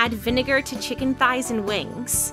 Add vinegar to chicken thighs and wings.